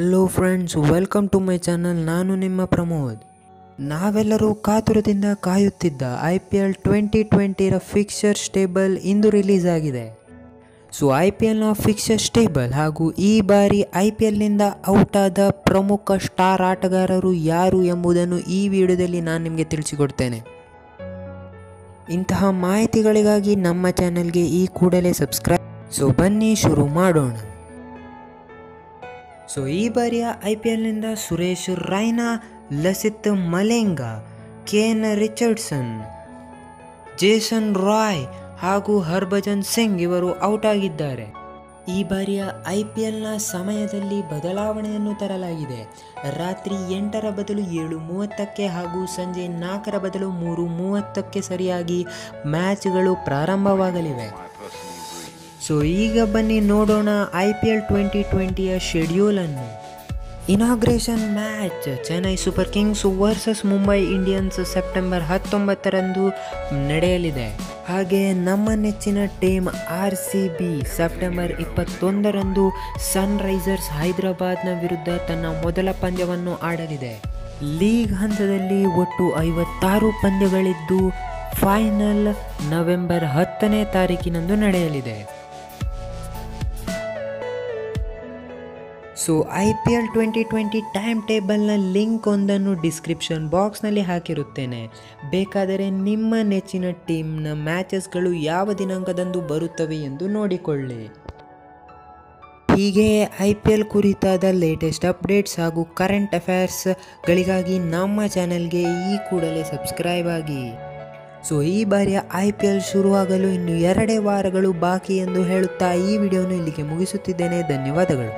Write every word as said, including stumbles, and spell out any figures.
Hello friends, welcome to my channel. ನಾನು ನಿಮ್ಮ ಪ್ರಮೋದ್. ನಾವೆಲ್ಲರೂ ಕಾತುರದಿಂದ ಕಾಯುತ್ತಿದ್ದ ಐ ಪಿ ಎಲ್ ಟ್ವೆಂಟಿ ಟ್ವೆಂಟಿರ ಫಿಕ್ಸರ್ಸ್ ಟೇಬಲ್ ಇಂದು ರಿಲೀಸ್ ಆಗಿದೆ. ಸೊ ಐ ಪಿ ಎಲ್ನ ಫಿಕ್ಸರ್ಸ್ ಟೇಬಲ್ ಹಾಗೂ ಈ ಬಾರಿ ಐ ಪಿ ಎಲ್ನಿಂದ ಔಟಾದ ಪ್ರಮುಖ ಸ್ಟಾರ್ ಆಟಗಾರರು ಯಾರು ಎಂಬುದನ್ನು ಈ ವಿಡಿಯೋದಲ್ಲಿ ನಾನು ನಿಮಗೆ ತಿಳಿಸಿಕೊಡ್ತೇನೆ. ಇಂತಹ ಮಾಹಿತಿಗಳಿಗಾಗಿ ನಮ್ಮ ಚಾನಲ್ಗೆ ಈ ಕೂಡಲೇ ಸಬ್ಸ್ಕ್ರೈಬ್. ಸೊ ಬನ್ನಿ ಶುರು ಮಾಡೋಣ. सो so, बारिया IPL Suresh Raina, Lasith Malinga, Kane Richardson, Jason Roy हागू हरभजन सिंग इवरु ಔಟ್ ಆಗಿದ್ದಾರೆ. ಈ ಬಾರಿಯ ಐಪಿಎಲ್ನ ಸಮಯದಲ್ಲಿ ಬದಲಾವಣೆಯನ್ನು ತರಲಾಗಿದೆ. ರಾತ್ರಿ ಎಂಟರ ಬದಲು ಏಳು ಮೂವತ್ತಕ್ಕೆ ಹಾಗೂ ಸಂಜೆ ನಾಲ್ಕರ ಬದಲು ಮೂರು ಮೂವತ್ತಕ್ಕೆ ಸರಿಯಾಗಿ ಮ್ಯಾಚ್ಗಳು ಪ್ರಾರಂಭವಾಗಲಿವೆ. ಸೊ ಈಗ ಬನ್ನಿ ನೋಡೋಣ ಐ ಪಿ ಎಲ್ ಟ್ವೆಂಟಿ ಟ್ವೆಂಟಿಯ ಶೆಡ್ಯೂಲನ್ನು. Inauguration match Chennai super Kings versus Mumbai Indians September ಹತ್ತೊಂಬತ್ತರಂದು ನಡೆಯಲಿದೆ. ಹಾಗೆ ನಮ್ಮ ನೆಚ್ಚಿನ team R C B September ಇಪ್ಪತ್ತೊಂದರಂದು ಸನ್ರೈಸರ್ಸ್ ಹೈದರಾಬಾದ್ನ ವಿರುದ್ಧ ತನ್ನ ಮೊದಲ ಪಂದ್ಯವನ್ನು ಆಡಲಿದೆ. ಲೀಗ್ ಹಂತದಲ್ಲಿ ಒಟ್ಟು ಐವತ್ತಾರು ಪಂದ್ಯಗಳಿದ್ದು ಫೈನಲ್ ನವೆಂಬರ್ ಹತ್ತನೇ ತಾರೀಕಿನಂದು ನಡೆಯಲಿದೆ. So I P L twenty twenty time ಟೇಬಲ್ನ ಲಿಂಕ್ ಒಂದನ್ನು ಡಿಸ್ಕ್ರಿಪ್ಷನ್ ಬಾಕ್ಸ್ನಲ್ಲಿ ಹಾಕಿರುತ್ತೇನೆ. ಬೇಕಾದರೆ ನಿಮ್ಮ ನೆಚ್ಚಿನ ಟೀಮ್ನ ಮ್ಯಾಚಸ್ಗಳು ಯಾವ ದಿನಾಂಕದಂದು ಬರುತ್ತವೆ ಎಂದು ನೋಡಿಕೊಳ್ಳಿ. ಹೀಗೆ ಐ ಪಿ ಎಲ್ ಕುರಿತಾದ ಲೇಟೆಸ್ಟ್ ಅಪ್ಡೇಟ್ಸ್ ಹಾಗೂ ಕರೆಂಟ್ ಅಫೇರ್ಸ್ಗಳಿಗಾಗಿ ನಮ್ಮ ಚಾನಲ್ಗೆ ಈ ಕೂಡಲೇ ಸಬ್ಸ್ಕ್ರೈಬ್ ಆಗಿ. ಸೊ ಈ ಬಾರಿಯ ಐ ಪಿ ಎಲ್ ಶುರುವಾಗಲು ಇನ್ನು ಎರಡೇ ವಾರಗಳು ಬಾಕಿ ಎಂದು ಹೇಳುತ್ತಾ ಈ ವಿಡಿಯೋನು ಇಲ್ಲಿಗೆ ಮುಗಿಸುತ್ತಿದ್ದೇನೆ. ಧನ್ಯವಾದಗಳು.